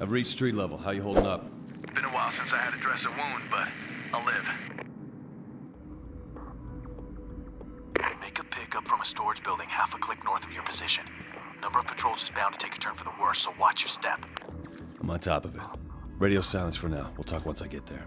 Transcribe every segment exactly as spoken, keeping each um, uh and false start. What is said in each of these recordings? I've reached street level. How you holding up? Been a while since I had to dress a wound, but I'll live. Make a pickup from a storage building half a click north of your position. Number of patrols is bound to take a turn for the worse, so watch your step. I'm on top of it. Radio silence for now. We'll talk once I get there.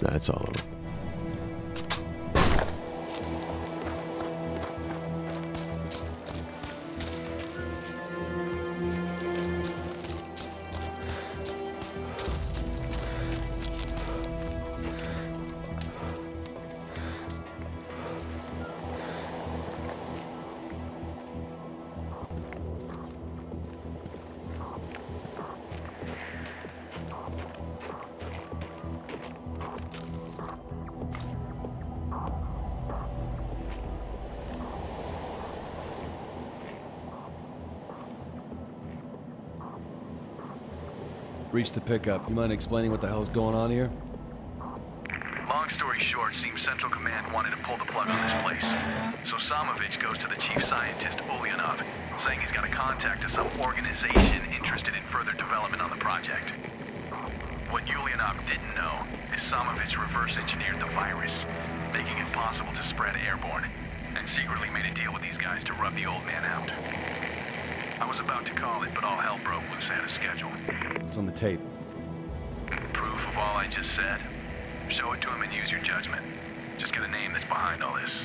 That's all of it. Reach the pickup. You mind explaining what the hell's going on here? Long story short, seems Central Command wanted to pull the plug on this place. So Samovich goes to the chief scientist, Ulyanov, saying he's got a contact to some organization interested in further development on the project. What Ulyanov didn't know is Samovich reverse-engineered the virus, making it possible to spread airborne, and secretly made a deal with these guys to rub the old man out. I was about to call it, but all hell broke loose out of schedule. What's on the tape? Proof of all I just said. Show it to him and use your judgment. Just get a name that's behind all this.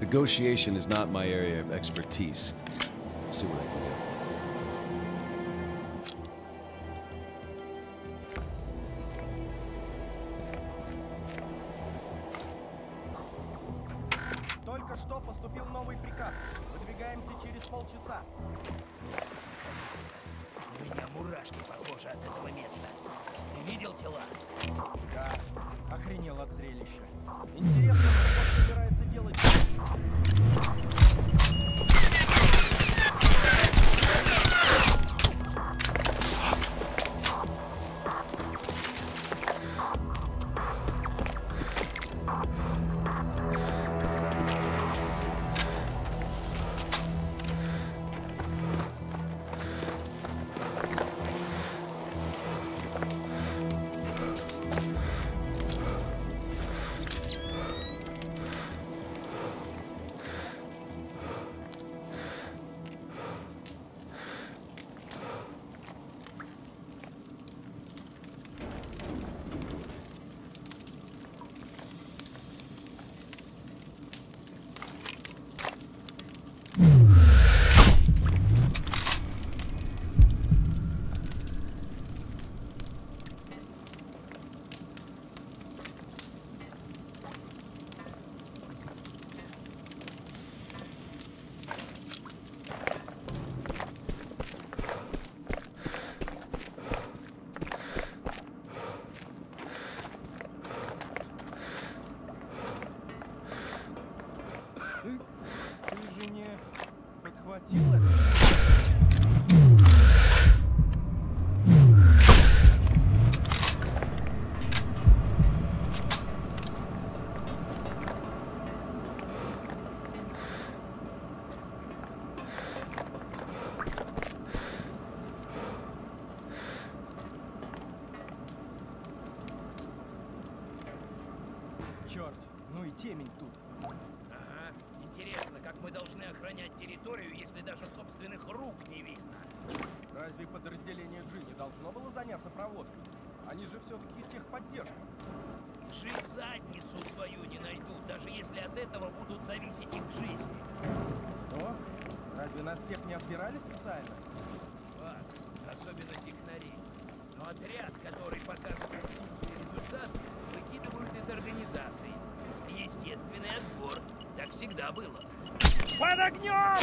Negotiation is not my area of expertise. See what I can do. Интересно, что собирается делать? и темень тут. Ага. Интересно, как мы должны охранять территорию, если даже собственных рук не видно? Разве подразделение Джи не должно было заняться проводкой? Они же все-таки техподдержка. Джи задницу свою не найдут, даже если от этого будут зависеть их жизни. О, разве нас всех не отбирали специально? Ладно, особенно технари. Но отряд, который показывает результат, выкидывают из организации. Естественный отбор. Так всегда было. Под огнем!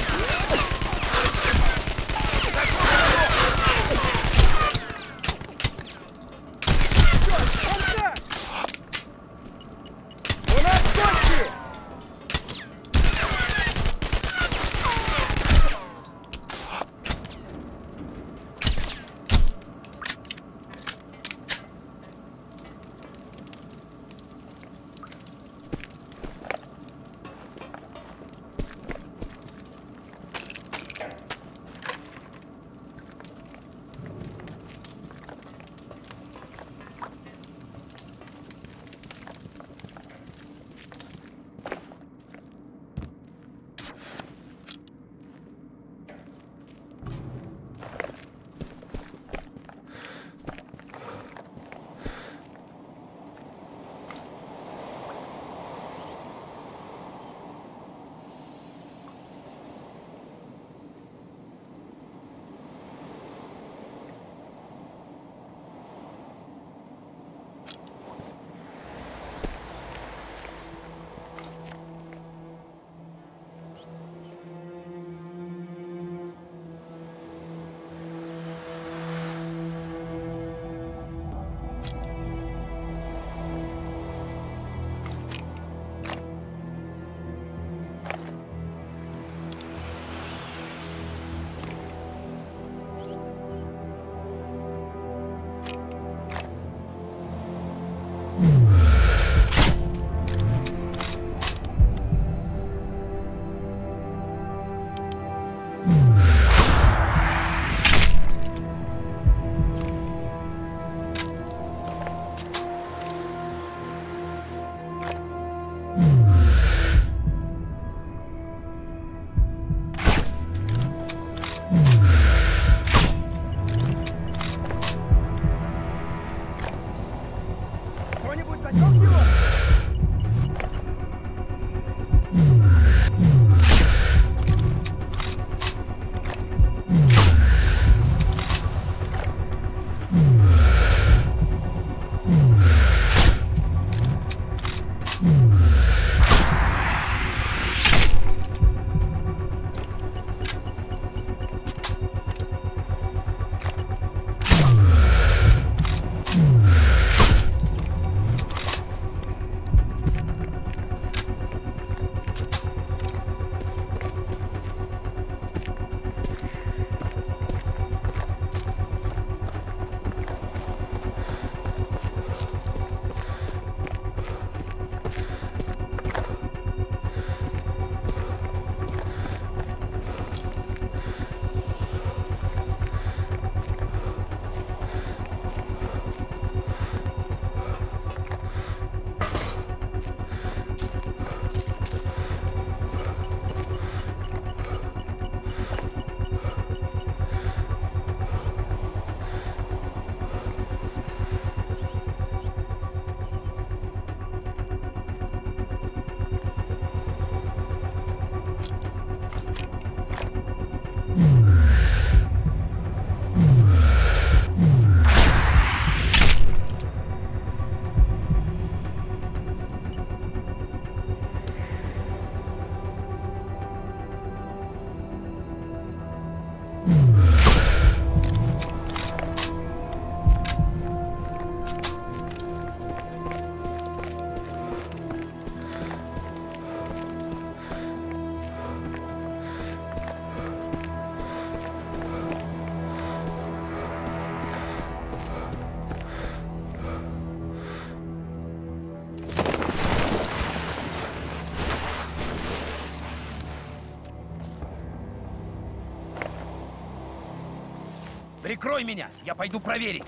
Прикрой меня, я пойду проверить.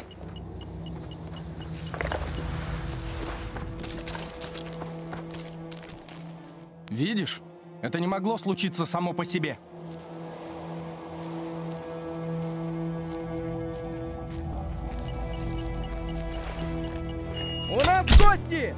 Видишь? Это не могло случиться само по себе. У нас гости!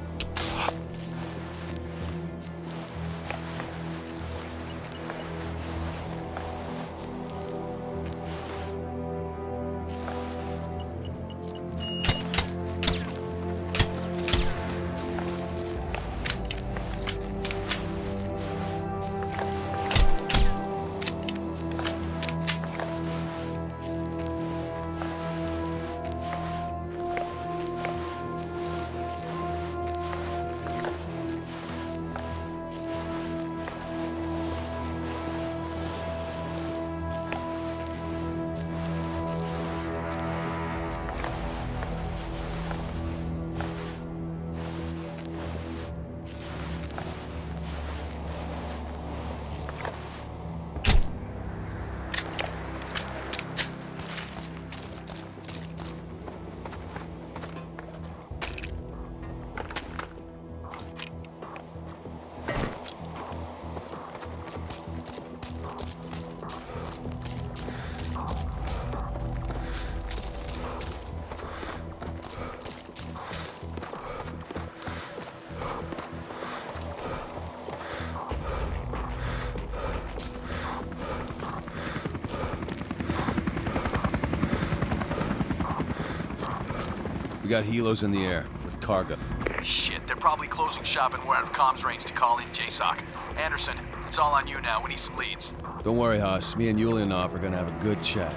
We got helos in the air, with cargo. Shit, they're probably closing shop and we're out of comms range to call in J SOC. Anderson, it's all on you now, we need some leads. Don't worry, Haas. Me and Ulyanov are gonna have a good chat.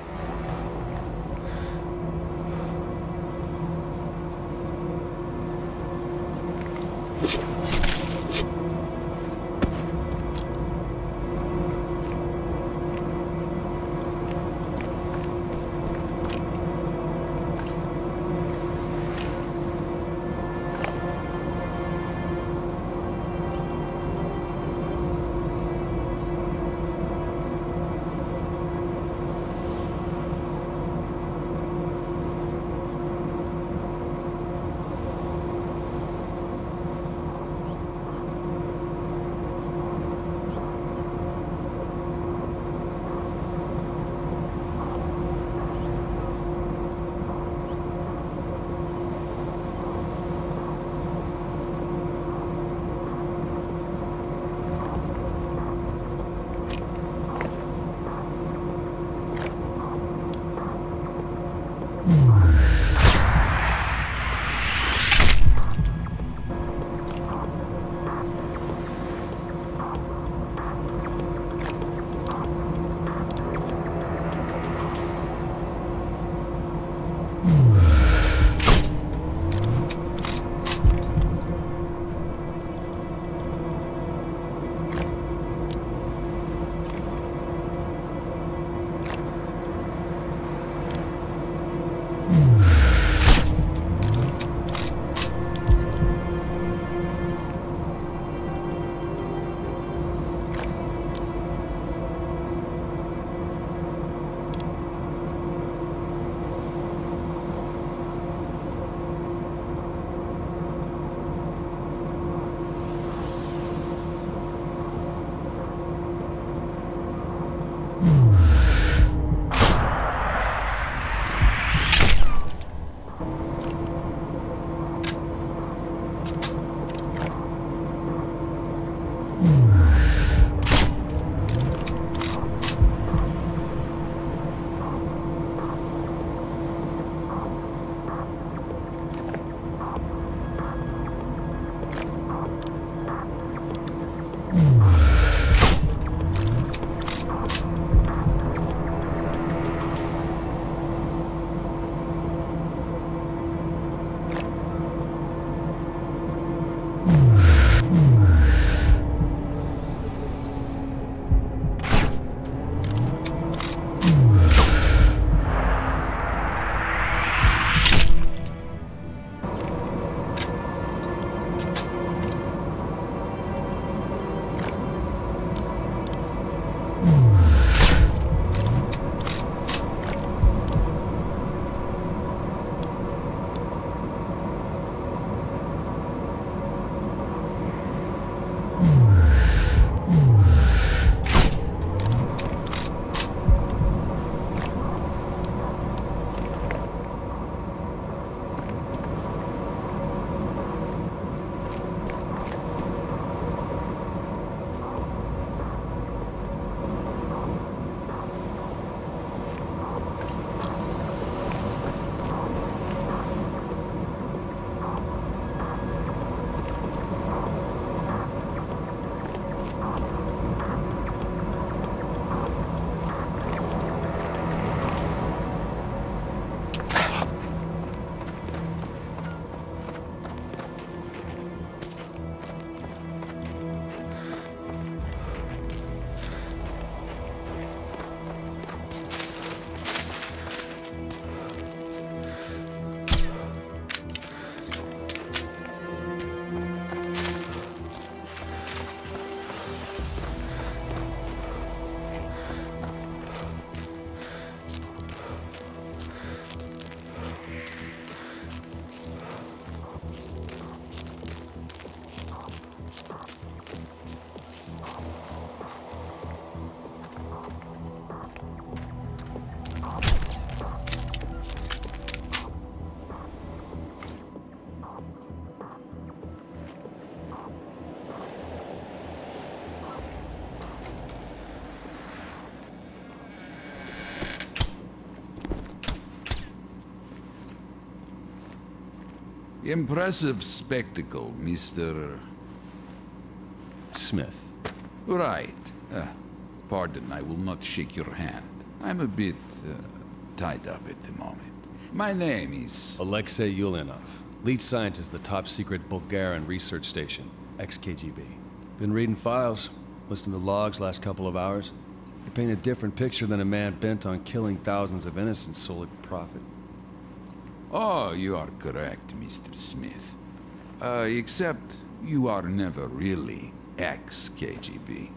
Impressive spectacle, Mister Smith. Right. Uh, pardon, I will not shake your hand. I'm a bit uh, tied up at the moment. My name is... Alexei Ulyanov. Lead scientist at the top-secret Bulgarian research station, X K G B. Been reading files, listening to logs last couple of hours. They paint a different picture than a man bent on killing thousands of innocents solely for profit. Oh, you are correct, Mister Smith. Uh, except you are never really ex K G B.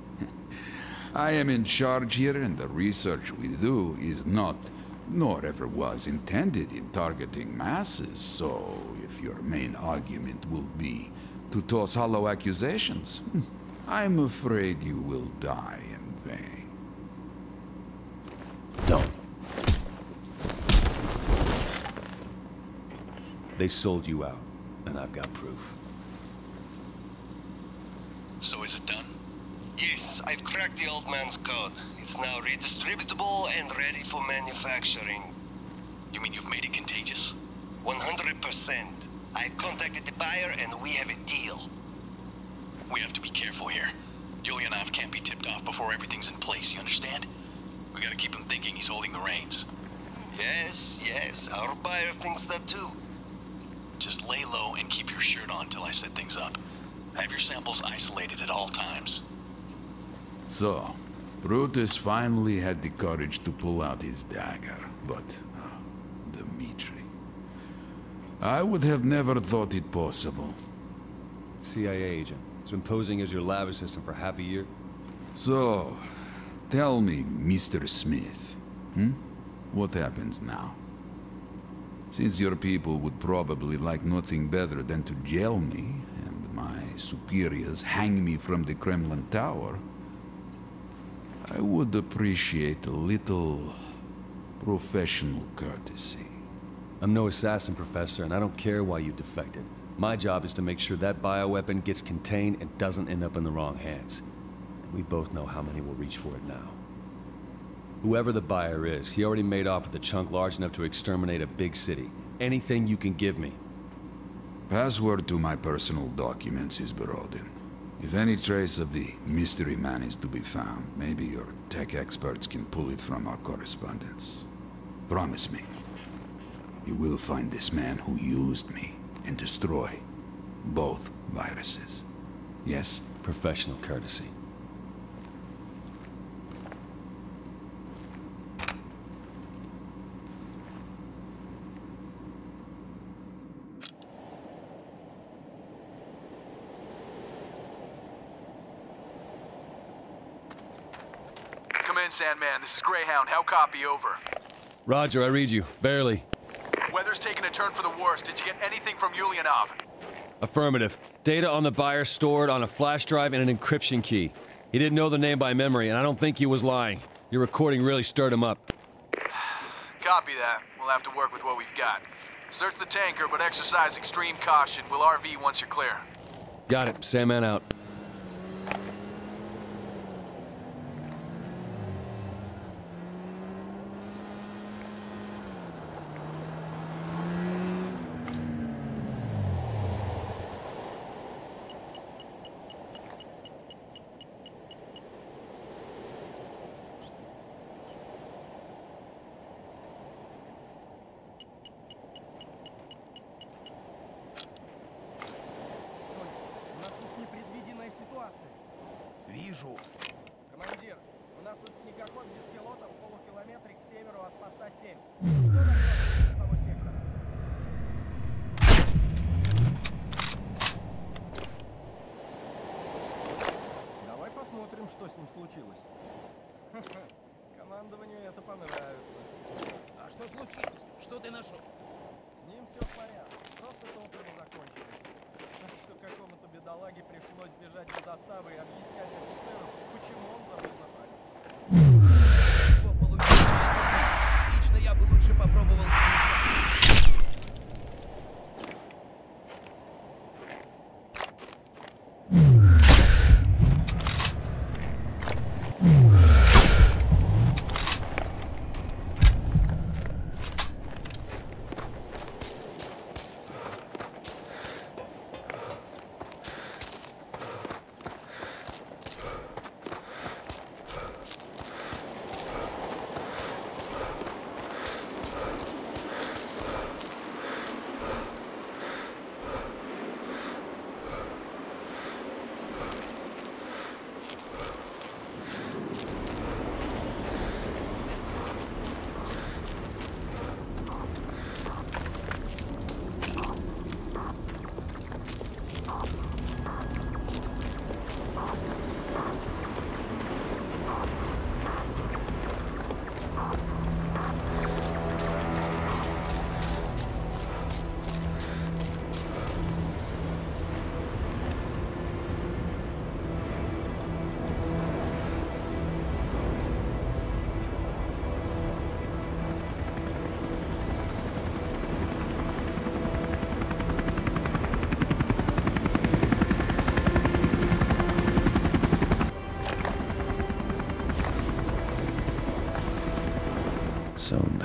I am in charge here, and the research we do is not, nor ever was intended in targeting masses, so if your main argument will be to toss hollow accusations, I'm afraid you will die in vain. Don't. They sold you out, and I've got proof. So is it done? Yes, I've cracked the old man's code. It's now redistributable and ready for manufacturing. You mean you've made it contagious? one hundred percent. I've contacted the buyer and we have a deal. We have to be careful here. Ulyanov can't be tipped off before everything's in place, you understand? We gotta keep him thinking he's holding the reins. Yes, yes, our buyer thinks that too. Just lay low and keep your shirt on till I set things up. Have your samples isolated at all times. So, Brutus finally had the courage to pull out his dagger, but... Uh, Dimitri... I would have never thought it possible. C I A agent. He's been posing as your lab assistant for half a year. So, tell me, Mister Smith, hmm? What happens now? Since your people would probably like nothing better than to jail me, and my superiors hang me from the Kremlin Tower, I would appreciate a little professional courtesy. I'm no assassin, Professor, and I don't care why you defected. My job is to make sure that bioweapon gets contained and doesn't end up in the wrong hands. And we both know how many will reach for it now. Whoever the buyer is, he already made off with a chunk large enough to exterminate a big city. Anything you can give me. Password to my personal documents is Berodin. If any trace of the mystery man is to be found, maybe your tech experts can pull it from our correspondence. Promise me, you will find this man who used me and destroy both viruses. Yes? Professional courtesy. Sandman, this is Greyhound. How copy? Over. Roger, I read you. Barely. Weather's taking a turn for the worse. Did you get anything from Ulyanov? Affirmative. Data on the buyer stored on a flash drive and an encryption key. He didn't know the name by memory, and I don't think he was lying. Your recording really stirred him up. Copy that. We'll have to work with what we've got. Search the tanker, but exercise extreme caution. We'll R V once you're clear. Got it. Sandman out. Командир, у нас тут снегоход без пилота в полукилометре к северу от поста семь. Давай посмотрим, что с ним случилось. Командованию это понравится. А что случилось? Что ты нашел? С ним все в порядке. Просто топливо закончилось. Какому-то бедолаге пришлось бежать до доставы и объяснять офицеру, почему он забыл запалить. Лично я бы лучше попробовал с ним.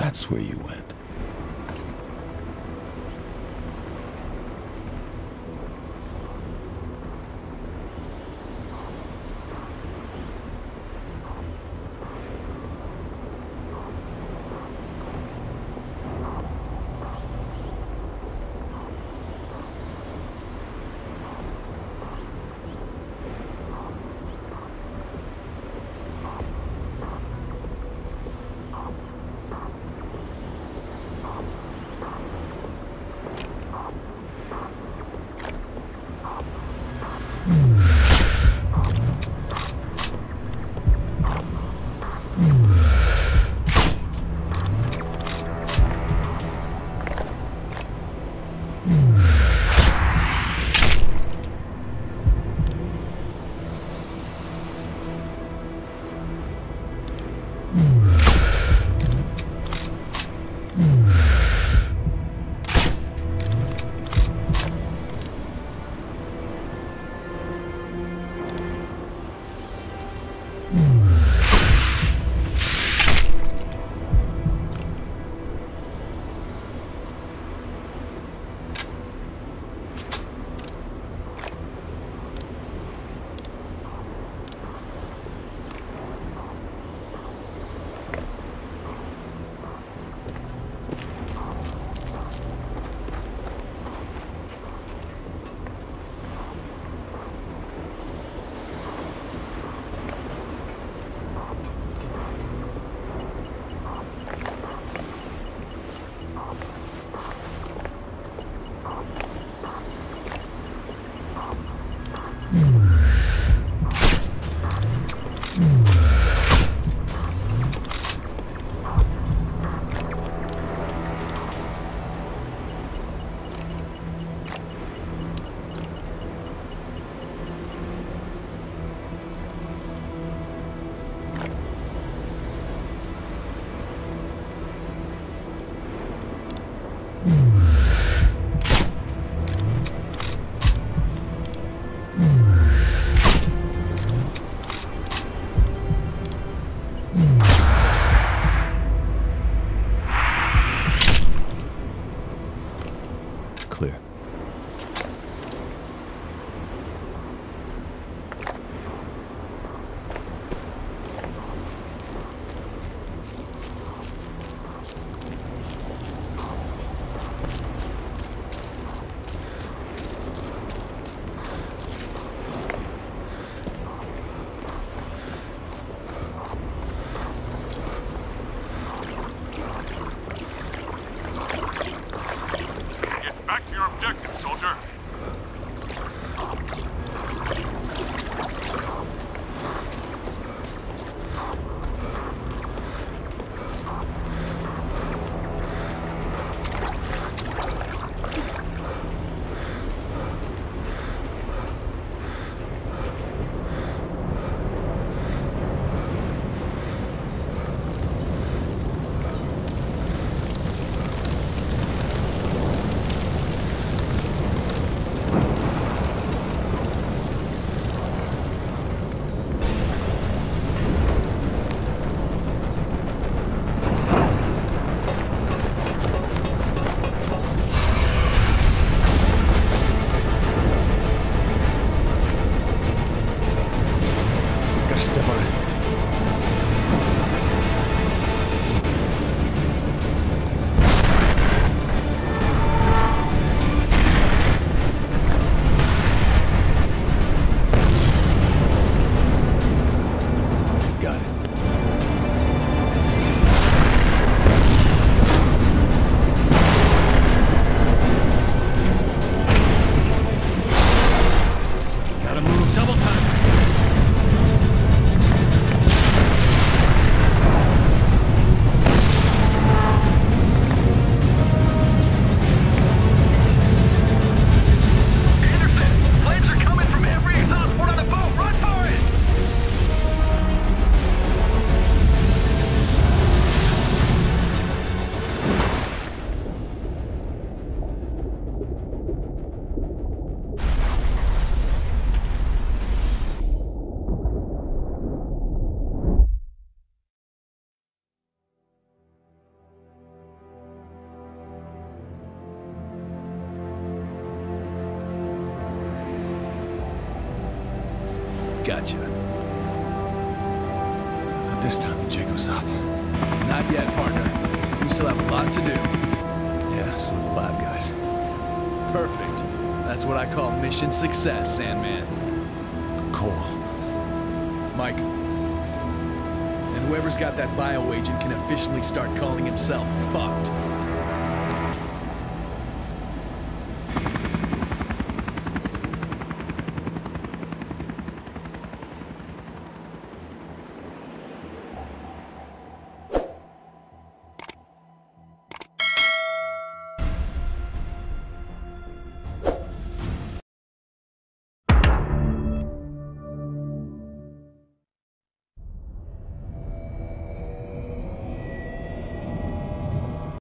That's where you went. Gotcha. Not this time the jig was up. Not yet, partner. We still have a lot to do. Yeah, so do the lab guys. Perfect. That's what I call mission success, Sandman. Cool. Mike. And whoever's got that bio agent can officially start calling himself fucked.